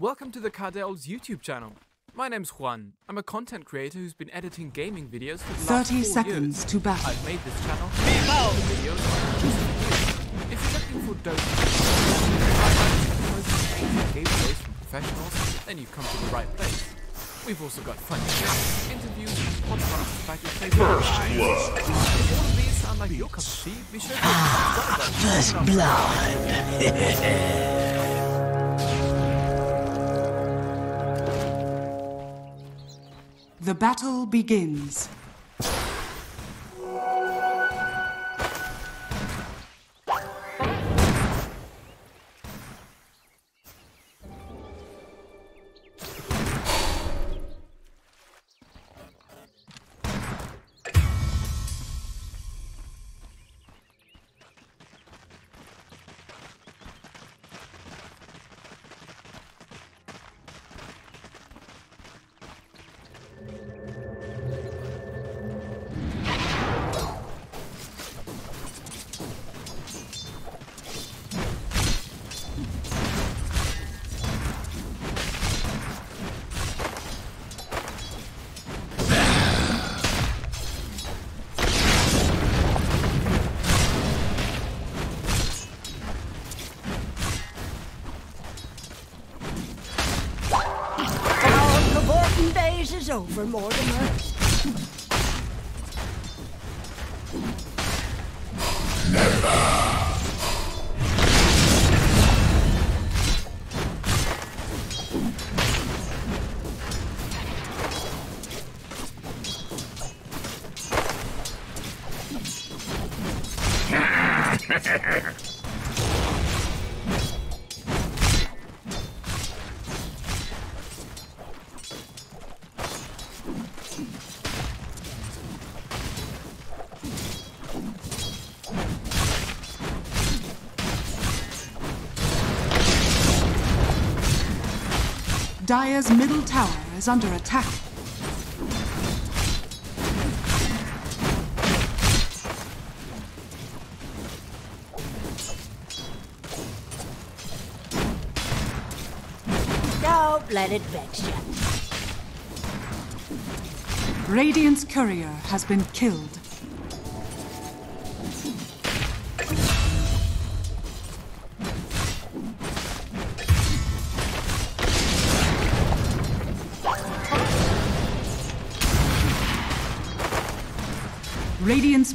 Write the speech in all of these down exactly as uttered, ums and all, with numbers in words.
Welcome to the Kardel's YouTube channel. My name's Juan. I'm a content creator who's been editing gaming videos for the last thirty seconds years. To battle. I've made this channel. Mao! If you're looking for dope gameplays from professionals, then you've come to the right place. We've also got funny videos, interviews, and podcasts about your favorite games. If all of these sound like your cup of tea, be sure to subscribe. First blood. The battle begins. Over, Mortimer. Never. Dire's middle tower is under attack. Don't let it vex you. Radiant's courier has been killed. Radiant's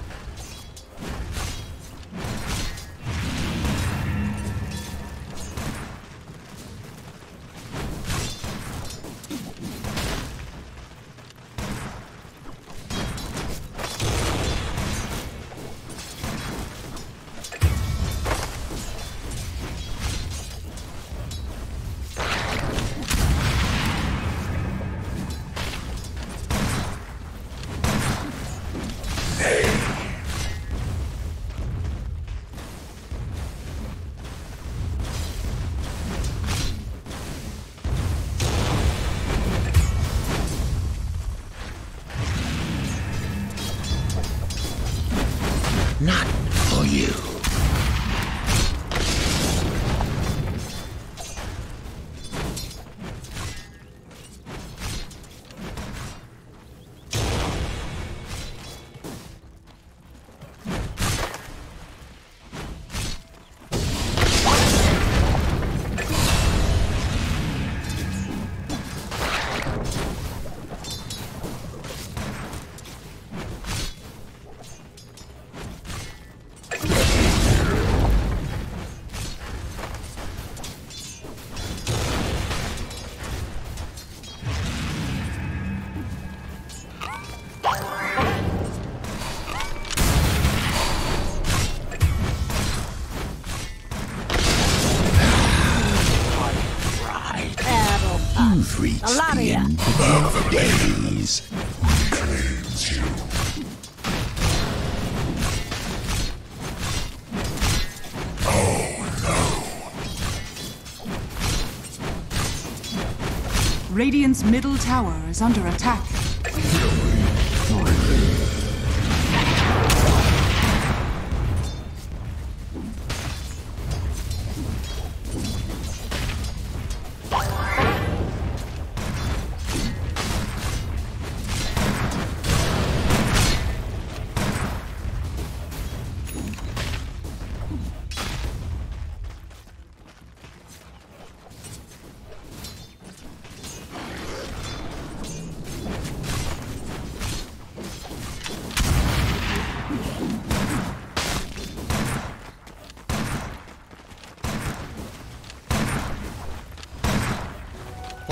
Not for you. Reached the end of days. Reclaims you. Oh no! Radiant's middle tower is under attack.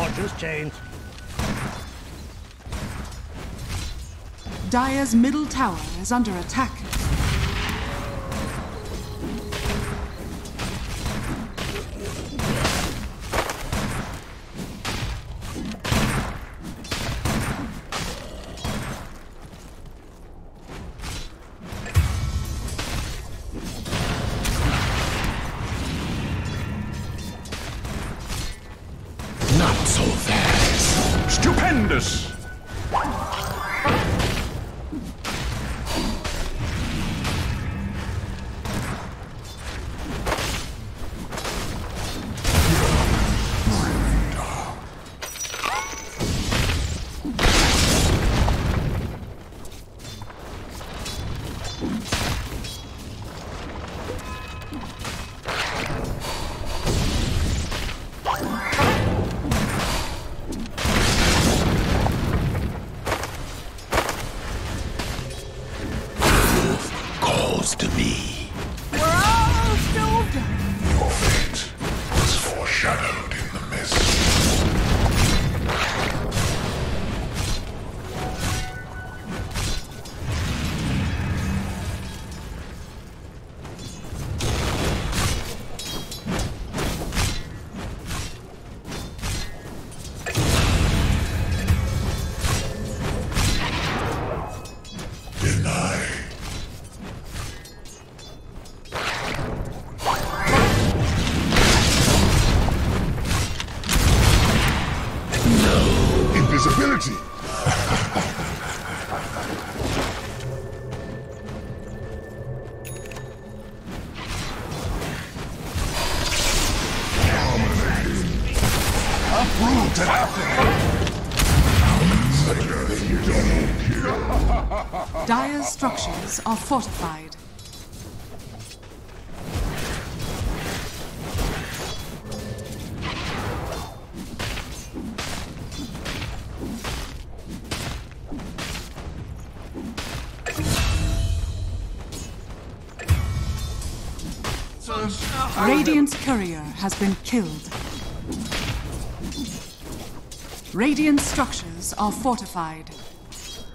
Watch his chains. Dire's middle tower is under attack. Dire's structures are fortified. Radiant's courier has been killed. Radiant's structures are fortified.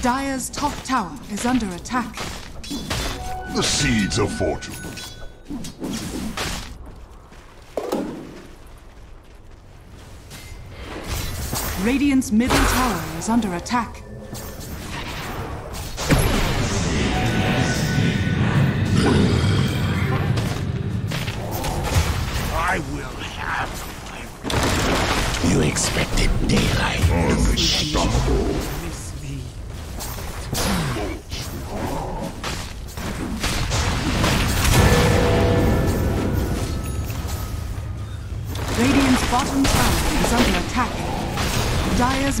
Dire's top tower is under attack. The seeds of fortune. Radiant's middle tower is under attack. I will have my revenge. You expected daylight. Unstoppable. bottom tower is under attack. Dire's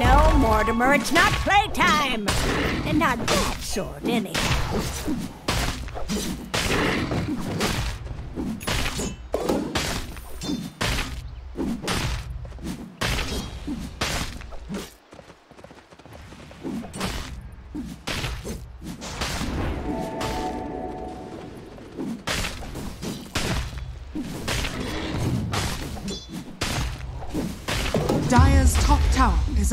No, Mortimer, it's not playtime! And not that sort, anyhow. Dire's top tower is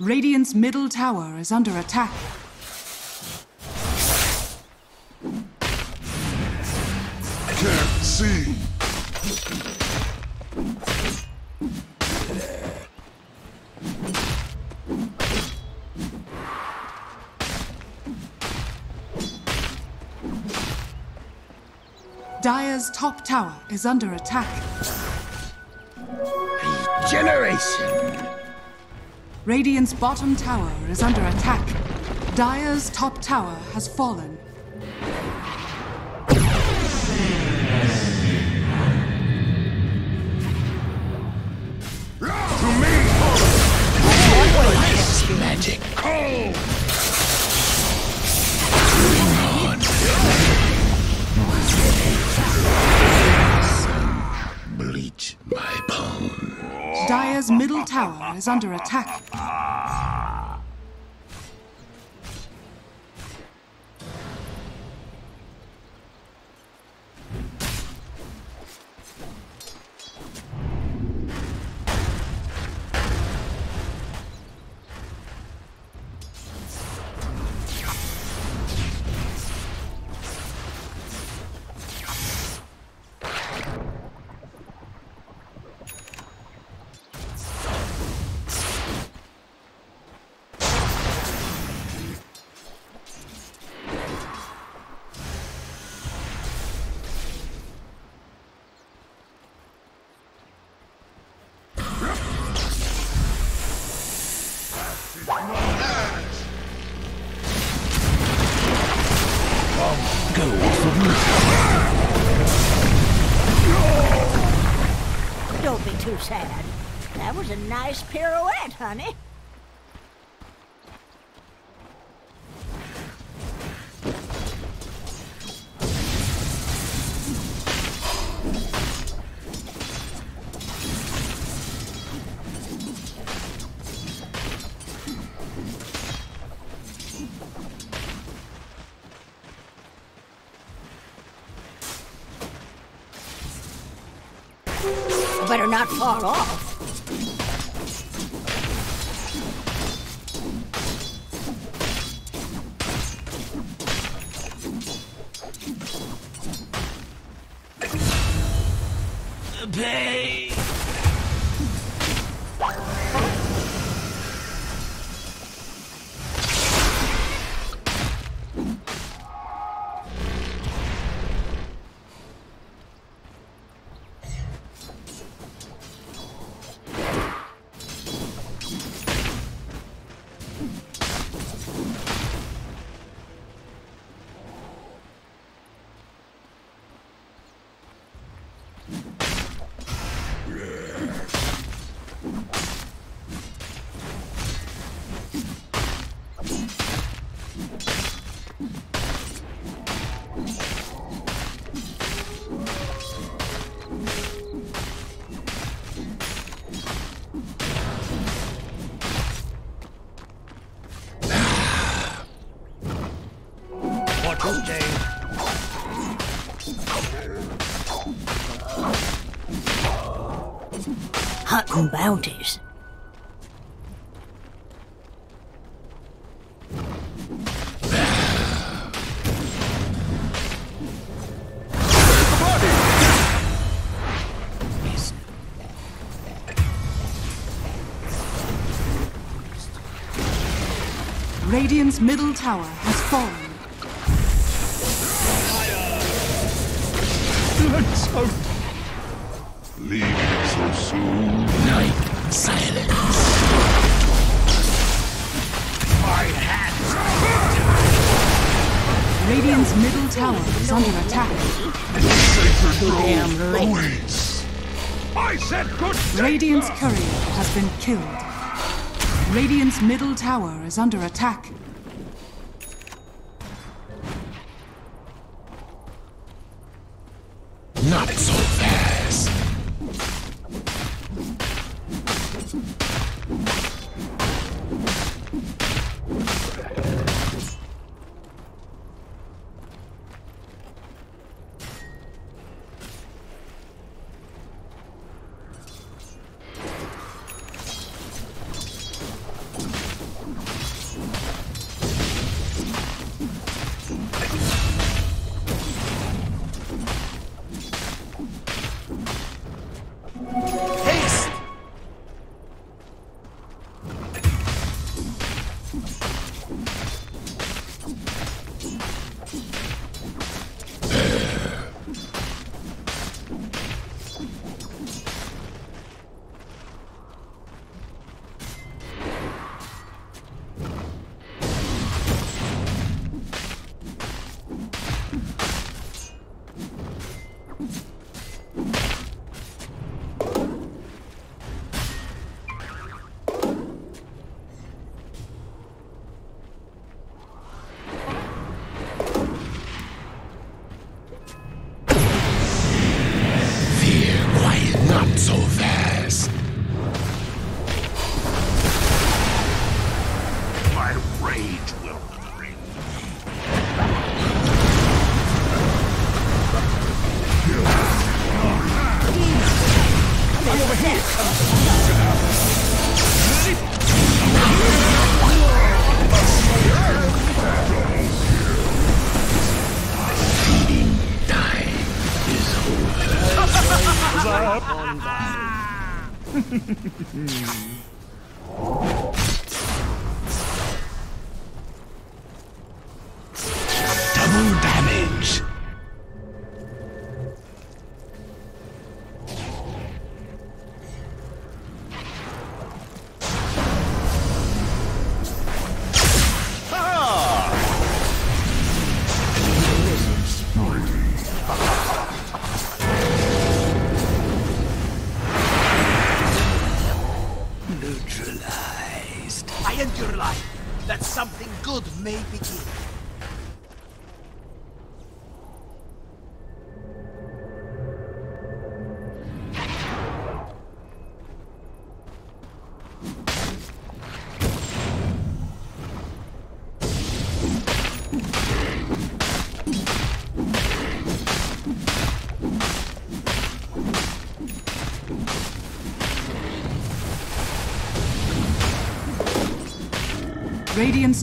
Radiant's middle tower is under attack. I can't see. Dire's top tower is under attack. Generation. Radiant's bottom tower is under attack. Dire's top tower has fallen. To me! What is magic? Cold! Bleach my bones. Dire's middle tower is under attack. Don't be too sad. That was a nice pirouette, honey. Better not fall off. Pay. not go about it. Radiant's middle tower has fallen. So... leaving so soon. Night silence. My hands. Radiant's middle tower is under attack. The sacred grove awaits. I said good. Radiant's courier has been killed. Radiant's middle tower is under attack. Not so fast. Radiant's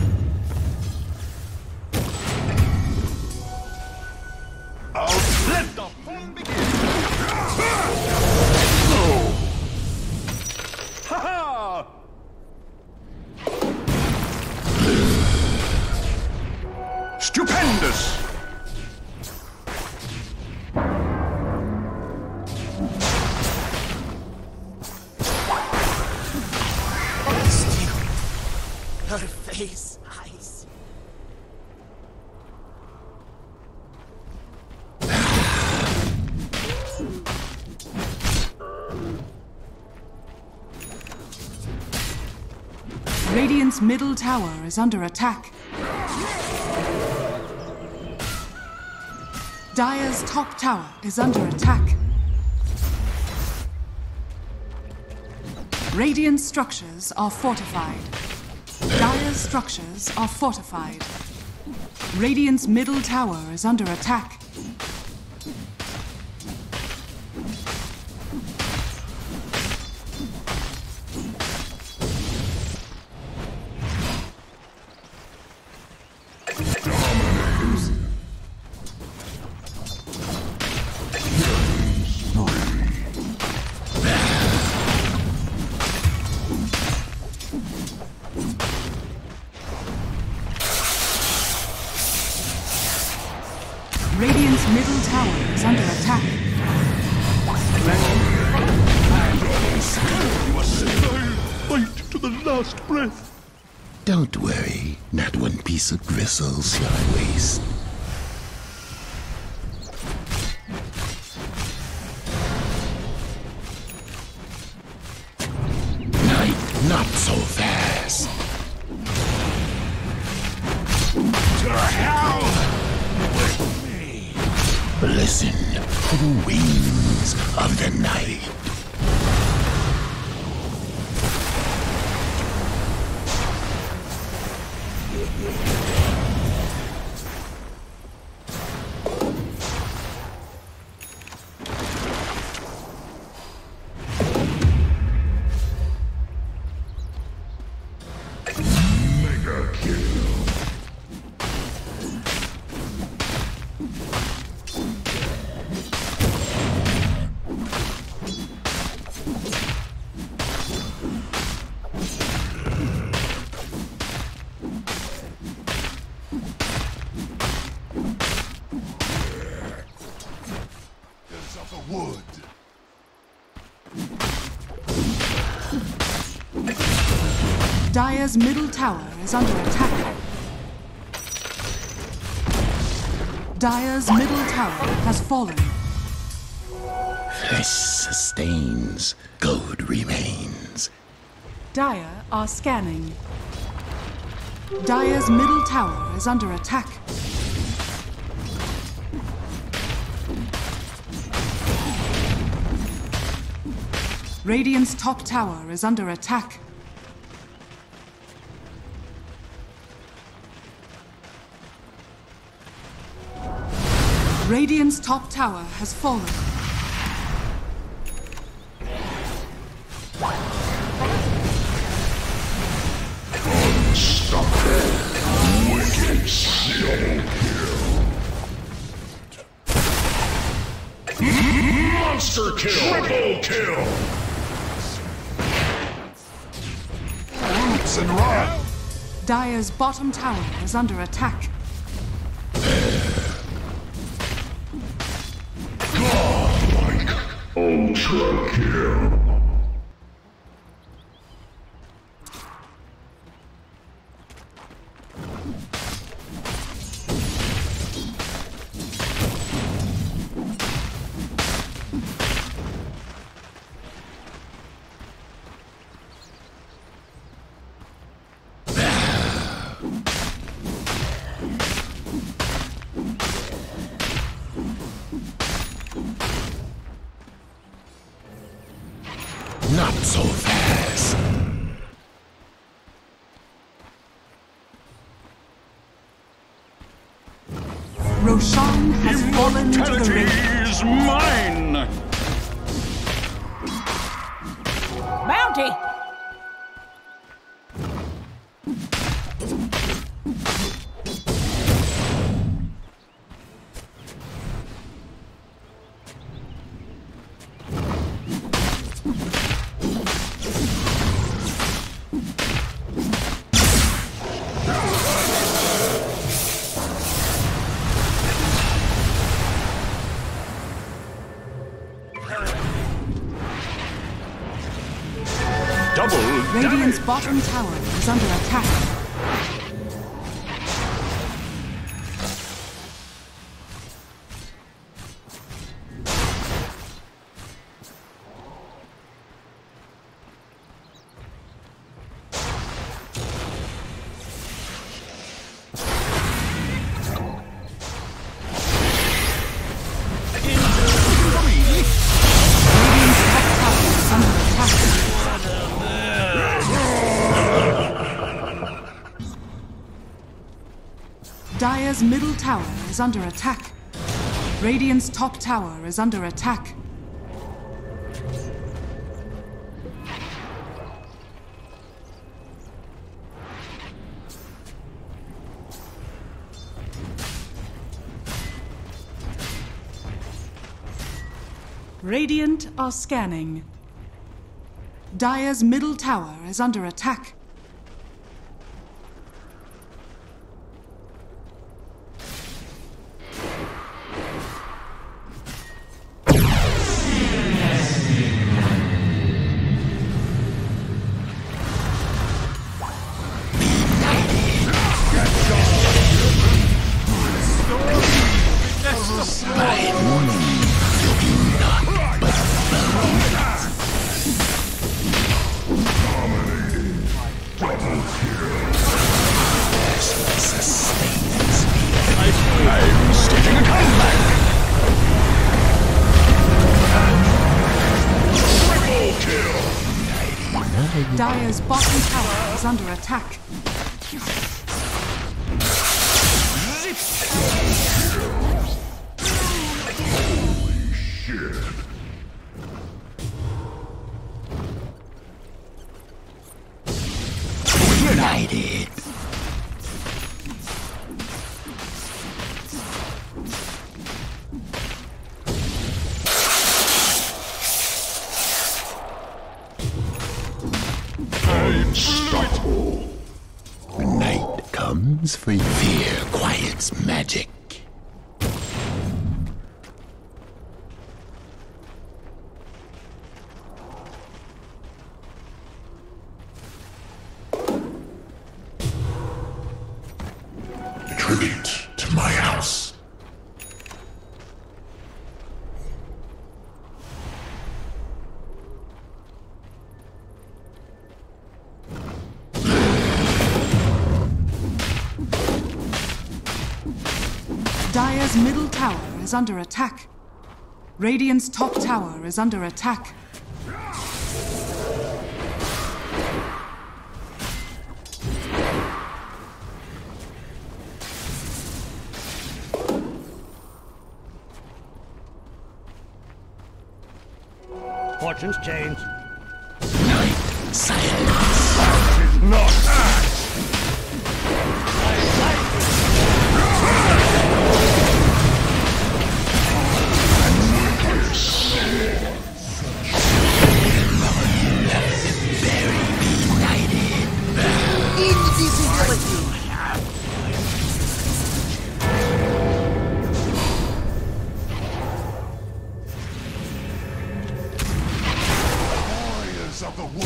top tower is under attack. Radiant's middle tower is under attack. Dire's top tower is under attack. Radiant structures are fortified. Dire's structures are fortified. Radiant's middle tower is under attack. lost breath. Don't worry, not one piece of gristle shall I waste. Night, not so fast. To hell with me. Listen to the wings of the night. Dire's middle tower is under attack. Dire's middle tower has fallen. Flesh sustains, gold remains. Dire are scanning. Dire's middle tower is under attack. Radiant's top tower is under attack. Radiant's top tower has fallen. Nightstalker, wicked serial kill. Monster kill. Triple kill. Roots and rot. Dire's bottom tower is under attack. Ultra kill. Not so fast. Roshan has fallen to the ring. Is mine. Bounty. Radiant's bottom tower is under attack. Dire's middle tower is under attack. Radiant's top tower is under attack. Radiant are scanning. Dire's middle tower is under attack. Dire's bottom tower is under attack. Holy shit. United. For fear quiets magic. Tribute to my house. Dire's middle tower is under attack. Radiant's top tower is under attack. Fortune's change. Night silence. That is not act. Of the world.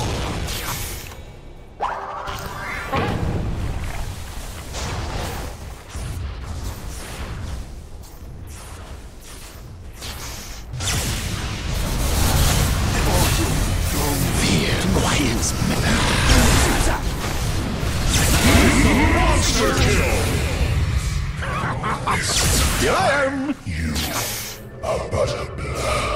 Fear quiets monster kill. Damn you, a butterblood.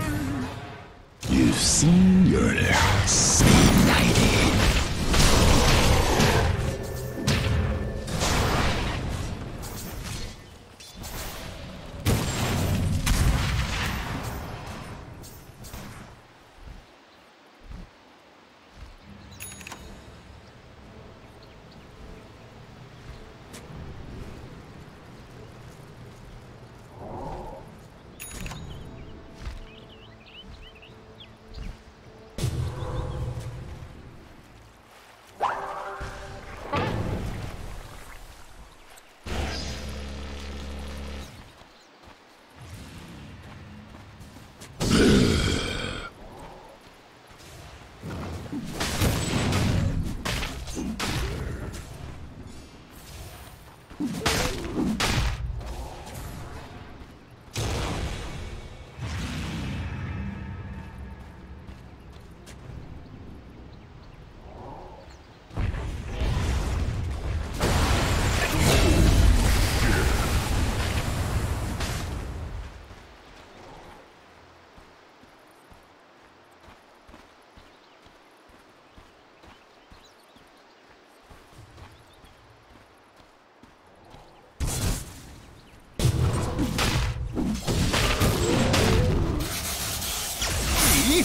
shit! You've seen your last night. me!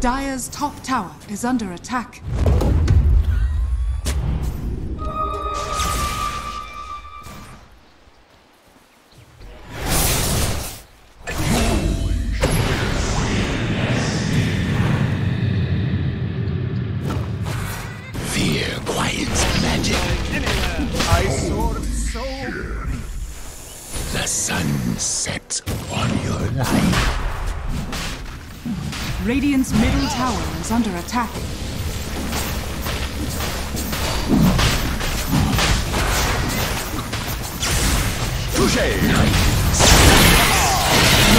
Dire's top tower is under attack. Radiant's middle tower is under attack. Touché! The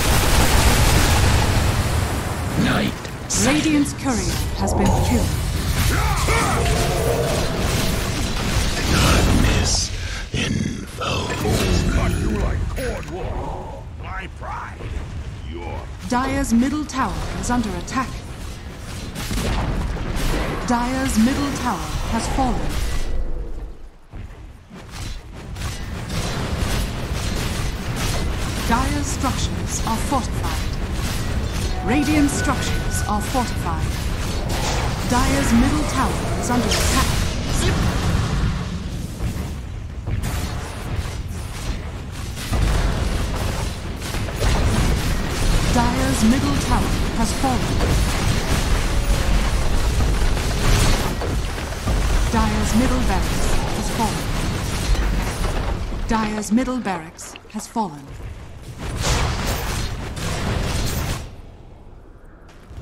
Night. Radiant's courier has been killed. Darkness in vogue. My pride. Dire's middle tower is under attack. Dire's middle tower has fallen. Dire's structures are fortified. Radiant structures are fortified. Dire's middle tower is under attack. Dire's middle tower has fallen. Dire's middle barracks has fallen. Dire's middle barracks has fallen.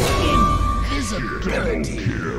Invisible. Double kill.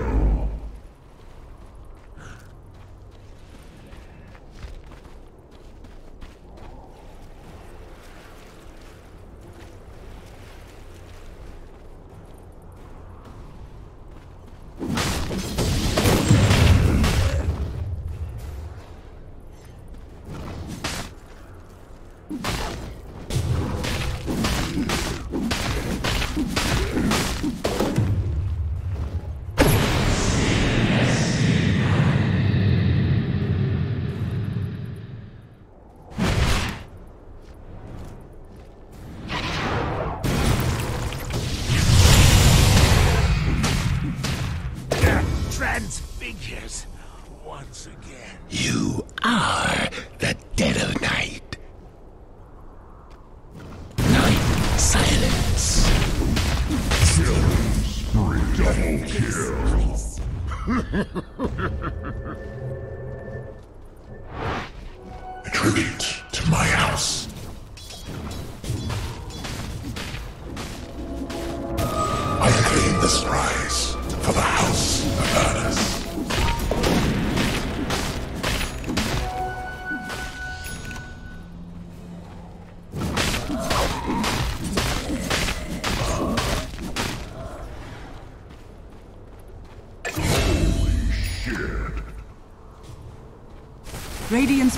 Radiant's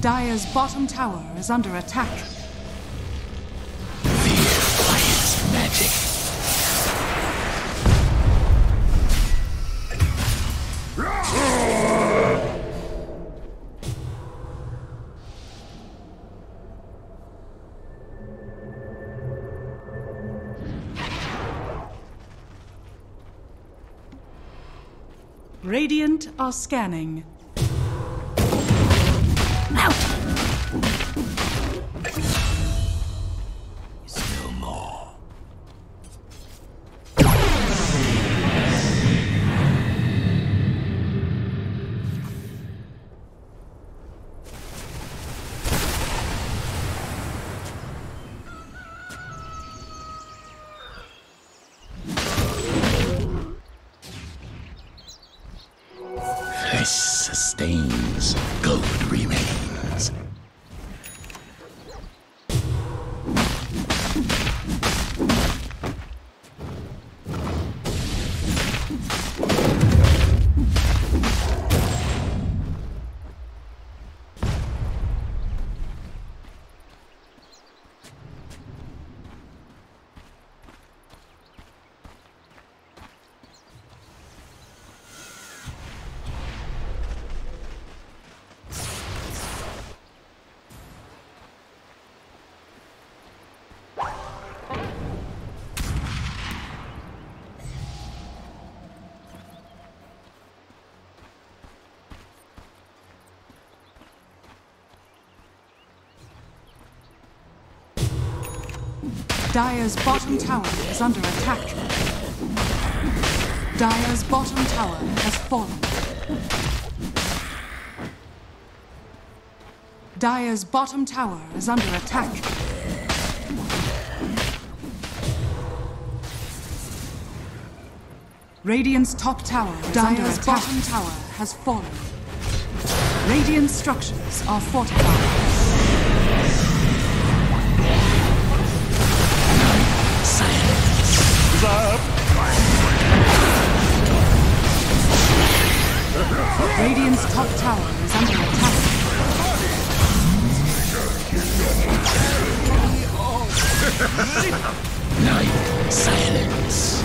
Dire's bottom tower is under attack. Fear quiets magic. Radiant are scanning. Dire's bottom tower is under attack. Dire's bottom tower has fallen. Dire's bottom tower is under attack. Radiant's top tower is under attack. Dire's bottom tower has fallen. Radiant structures are fortified. Radiant's top tower is under attack. Night silence.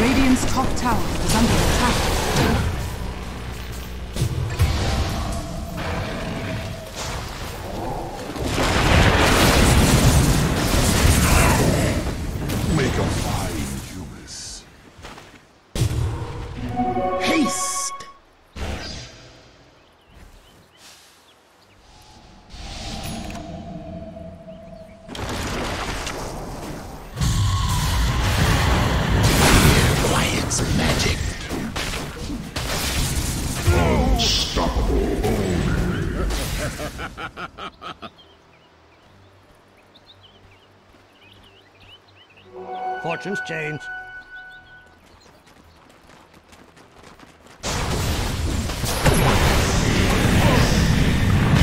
Radiant's top tower is under attack. Fortune's changed.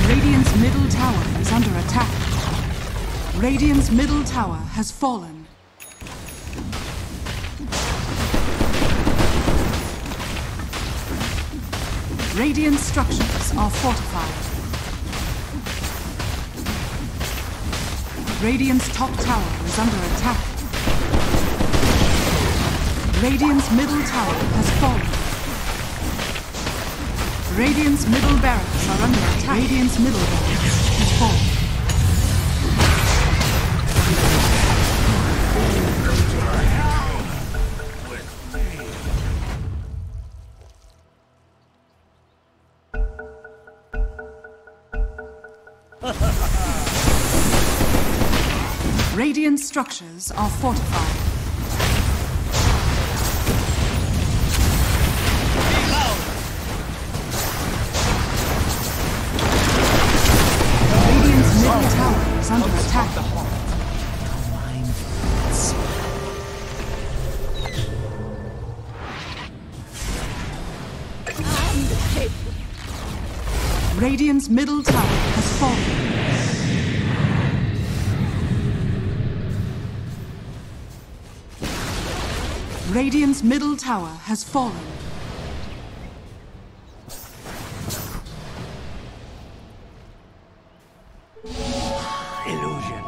Radiant's middle tower is under attack. Radiant's middle tower has fallen. Radiant structures are fortified. Radiant's top tower is under attack. Radiant's middle tower has fallen. Radiant's middle barracks are under attack. Radiant's middle barracks has fallen. Radiant structures are fortified. Radiant's middle tower is under attack. Radiant's middle tower has fallen. Radiant's middle tower has fallen. Illusion.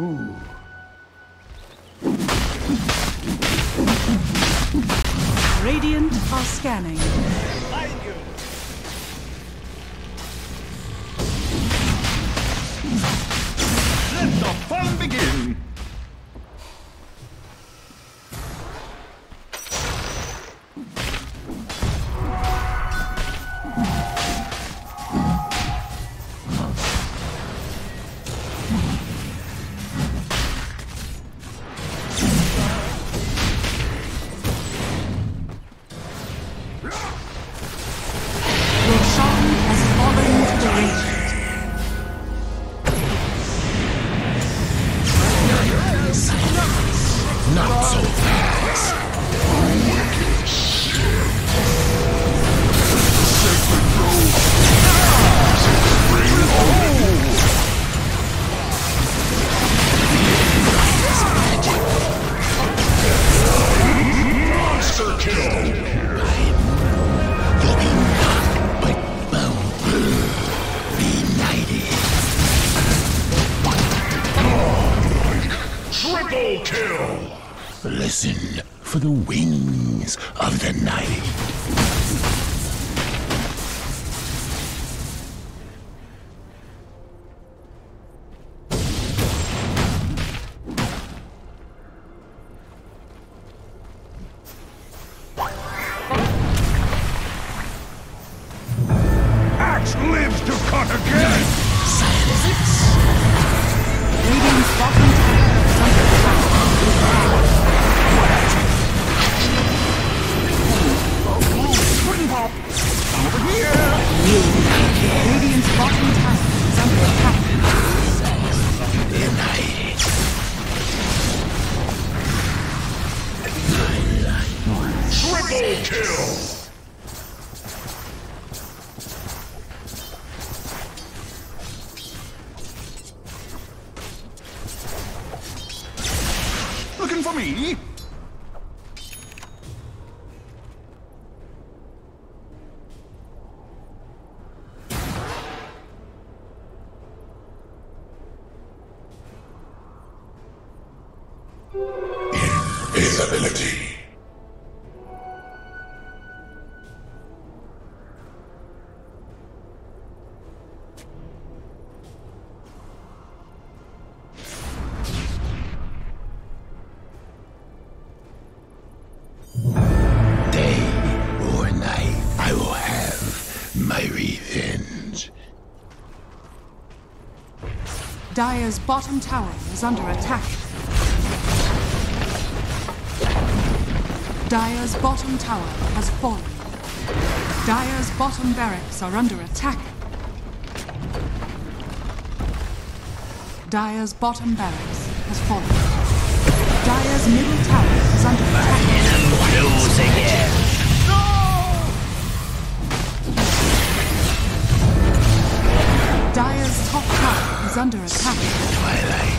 Ooh. Radiant are scanning. Find you. Let the fun begin. Listen for the wings of the night. Looking for me? Invisibility. Dire's bottom tower is under attack. Dire's bottom tower has fallen. Dire's bottom barracks are under attack. Dire's bottom barracks has fallen. Dire's middle tower is under attack. My enemy's again. Dire's top tower is under attack. Twilight.